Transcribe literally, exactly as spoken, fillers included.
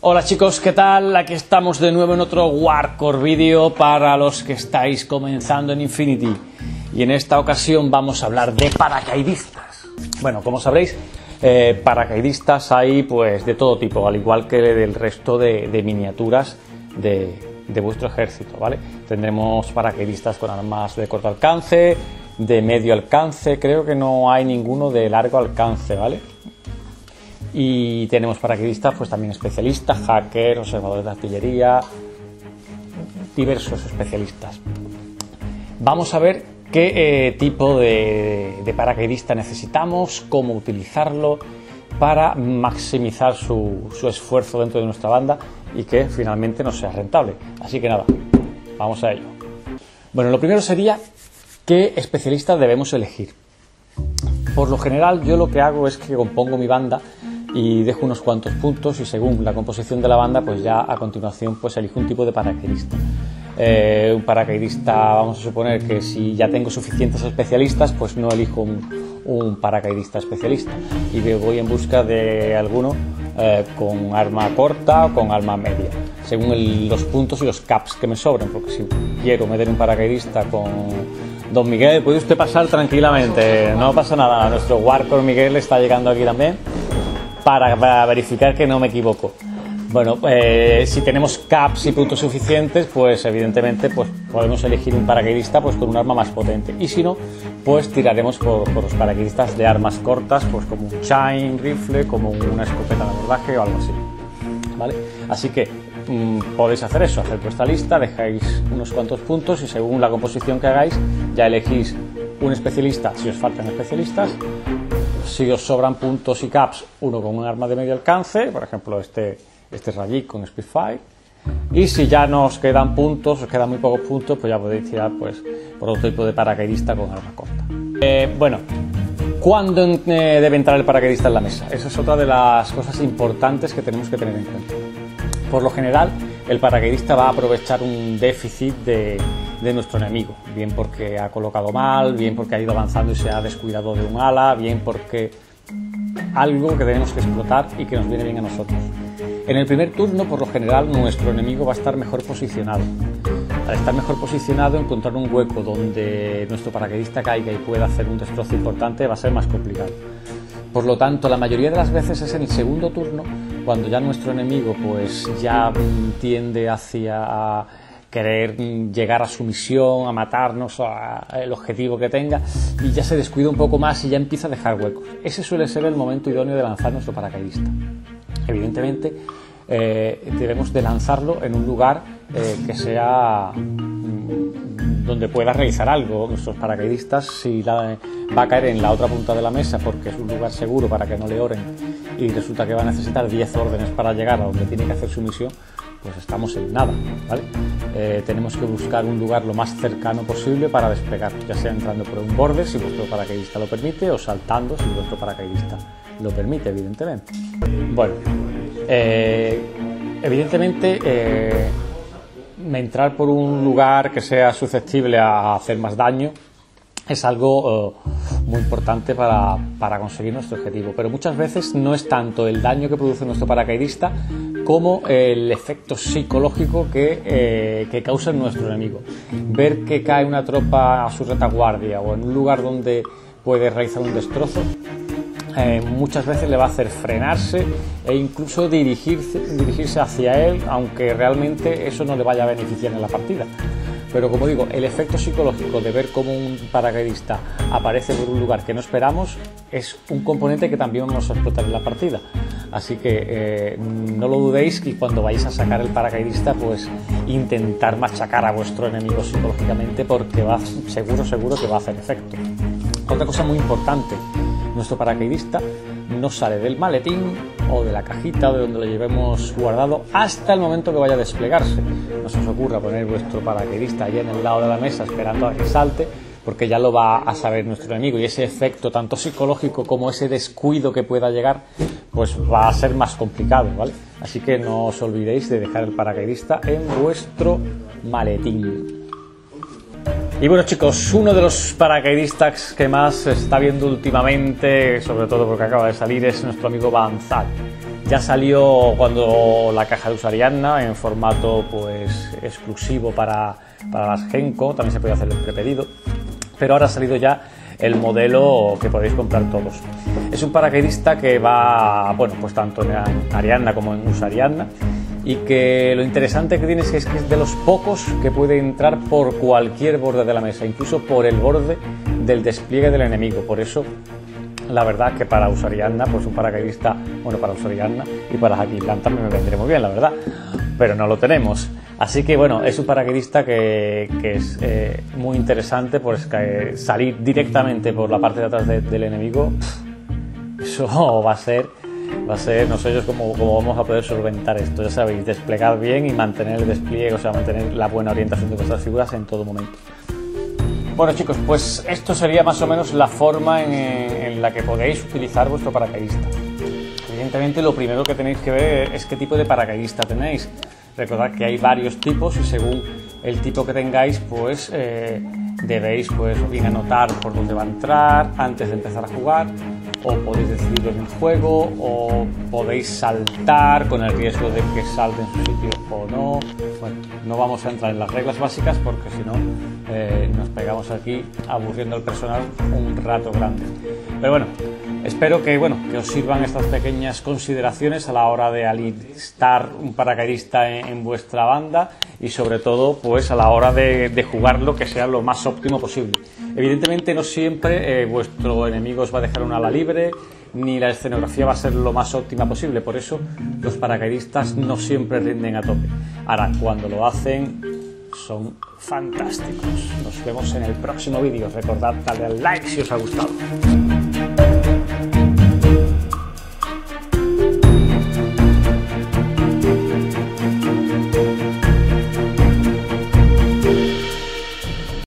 Hola chicos, ¿qué tal? Aquí estamos de nuevo en otro Warcore vídeo para los que estáis comenzando en Infinity. Y en esta ocasión vamos a hablar de paracaidistas. Bueno, como sabréis, eh, paracaidistas hay pues de todo tipo, al igual que del resto de, de miniaturas de, de vuestro ejército, ¿vale? Tendremos paracaidistas con armas de corto alcance, de medio alcance, creo que no hay ninguno de largo alcance, ¿vale? Y tenemos paracaidistas, pues también especialistas, hackers, observadores de artillería, diversos especialistas. Vamos a ver qué eh, tipo de, de paracaidista necesitamos, cómo utilizarlo para maximizar su, su esfuerzo dentro de nuestra banda y que finalmente nos sea rentable. Así que nada, vamos a ello. Bueno, lo primero sería qué especialistas debemos elegir. Por lo general, yo lo que hago es que compongo mi banda y dejo unos cuantos puntos, y según la composición de la banda, pues ya a continuación pues elijo un tipo de paracaidista. Eh, un paracaidista, vamos a suponer que si ya tengo suficientes especialistas, pues no elijo un, un paracaidista especialista y me voy en busca de alguno eh, con arma corta o con arma media, según el, los puntos y los caps que me sobren, porque si quiero meter un paracaidista con Don Miguel, puede usted pasar tranquilamente, no pasa nada. Nuestro Warcore Miguel está llegando aquí también para verificar que no me equivoco. Bueno, eh, si tenemos caps y puntos suficientes, pues evidentemente pues podemos elegir un paracaidista pues con un arma más potente, y si no, pues tiraremos por, por los paracaidistas de armas cortas, pues como un chain rifle, como una escopeta de abordaje o algo así, ¿vale? Así que mmm, podéis hacer eso, hacer vuestra lista, dejáis unos cuantos puntos y según la composición que hagáis ya elegís un especialista si os faltan especialistas, si os sobran puntos y caps, uno con un arma de medio alcance, por ejemplo este, este Rayik con Spitfire, y si ya no os quedan puntos, os quedan muy pocos puntos, pues ya podéis tirar pues por otro tipo de paracaidista con arma corta. Eh, bueno, ¿cuándo eh, debe entrar el paracaidista en la mesa? Esa es otra de las cosas importantes que tenemos que tener en cuenta. Por lo general, el paracaidista va a aprovechar un déficit de, de nuestro enemigo, bien porque ha colocado mal, bien porque ha ido avanzando y se ha descuidado de un ala, bien porque algo que tenemos que explotar y que nos viene bien a nosotros. En el primer turno, por lo general, nuestro enemigo va a estar mejor posicionado. Al estar mejor posicionado, encontrar un hueco donde nuestro paracaidista caiga y pueda hacer un destrozo importante va a ser más complicado. Por lo tanto, la mayoría de las veces es en el segundo turno, cuando ya nuestro enemigo pues ya tiende hacia querer llegar a su misión, a matarnos, al objetivo que tenga, y ya se descuida un poco más y ya empieza a dejar huecos. Ese suele ser el momento idóneo de lanzar nuestro paracaidista. Evidentemente, eh, debemos de lanzarlo en un lugar eh, que sea donde pueda realizar algo. Nuestros paracaidistas, si la, va a caer en la otra punta de la mesa porque es un lugar seguro para que no le oren y resulta que va a necesitar diez órdenes para llegar a donde tiene que hacer su misión, pues estamos en nada, ¿vale? Eh, tenemos que buscar un lugar lo más cercano posible para despegar, ya sea entrando por un borde si vuestro paracaidista lo permite, o saltando si vuestro paracaidista lo permite, evidentemente. Bueno, eh, evidentemente... Eh, entrar por un lugar que sea susceptible a hacer más daño es algo eh, muy importante para, para conseguir nuestro objetivo, pero muchas veces no es tanto el daño que produce nuestro paracaidista como el efecto psicológico que, eh, que causa en nuestro enemigo. Ver que cae una tropa a su retaguardia o en un lugar donde puede realizar un destrozo Eh, muchas veces le va a hacer frenarse e incluso dirigirse, dirigirse hacia él, aunque realmente eso no le vaya a beneficiar en la partida. Pero como digo, el efecto psicológico de ver cómo un paracaidista aparece por un lugar que no esperamos es un componente que también vamos a explotar en la partida. Así que eh, no lo dudéis, y cuando vais a sacar el paracaidista, pues intentar machacar a vuestro enemigo psicológicamente, porque va, seguro, seguro que va a hacer efecto. Otra cosa muy importante: nuestro paracaidista no sale del maletín o de la cajita o de donde lo llevemos guardado hasta el momento que vaya a desplegarse. No se os ocurra poner vuestro paracaidista allí en el lado de la mesa esperando a que salte, porque ya lo va a saber nuestro enemigo, y ese efecto tanto psicológico como ese descuido que pueda llegar pues va a ser más complicado, ¿vale? Así que no os olvidéis de dejar el paracaidista en vuestro maletín. Y bueno chicos, uno de los paracaidistas que más se está viendo últimamente, sobre todo porque acaba de salir, es nuestro amigo Banzai. Ya salió cuando la caja de UsAriadna en formato pues exclusivo para, para las Genco, también se podía hacer el prepedido, pero ahora ha salido ya el modelo que podéis comprar todos. Es un paracaidista que va, bueno, pues tanto en Ariadna como en UsAriadna, y que lo interesante que tiene es que es de los pocos que puede entrar por cualquier borde de la mesa, incluso por el borde del despliegue del enemigo. Por eso, la verdad que para UsAriadna, pues un paracaidista, bueno, para UsAriadna y para Jaquilán también me vendré muy bien, la verdad, pero no lo tenemos. Así que bueno, es un paracaidista que, que es eh, muy interesante, pues que salir directamente por la parte de atrás de, del enemigo, pff, eso va a ser, va a ser, no sé yo cómo, cómo vamos a poder solventar esto, ya sabéis, desplegar bien y mantener el despliegue, o sea, mantener la buena orientación de vuestras figuras en todo momento. Bueno chicos, pues esto sería más o menos la forma en, en la que podéis utilizar vuestro paracaidista. Evidentemente lo primero que tenéis que ver es qué tipo de paracaidista tenéis. Recordad que hay varios tipos y según el tipo que tengáis, pues eh, debéis pues bien anotar por dónde va a entrar antes de empezar a jugar, o podéis decidirlo en el juego, o podéis saltar con el riesgo de que salte en su sitio o no. Bueno, no vamos a entrar en las reglas básicas porque si no eh, nos pegamos aquí aburriendo al personal un rato grande. Pero bueno, espero que, bueno, que os sirvan estas pequeñas consideraciones a la hora de alistar un paracaidista en, en vuestra banda y sobre todo pues a la hora de, de jugarlo, que sea lo más óptimo posible. Evidentemente no siempre eh, vuestro enemigo os va a dejar un ala libre ni la escenografía va a ser lo más óptima posible, por eso los paracaidistas no siempre rinden a tope. Ahora, cuando lo hacen, son fantásticos. Nos vemos en el próximo vídeo. Recordad darle al like si os ha gustado.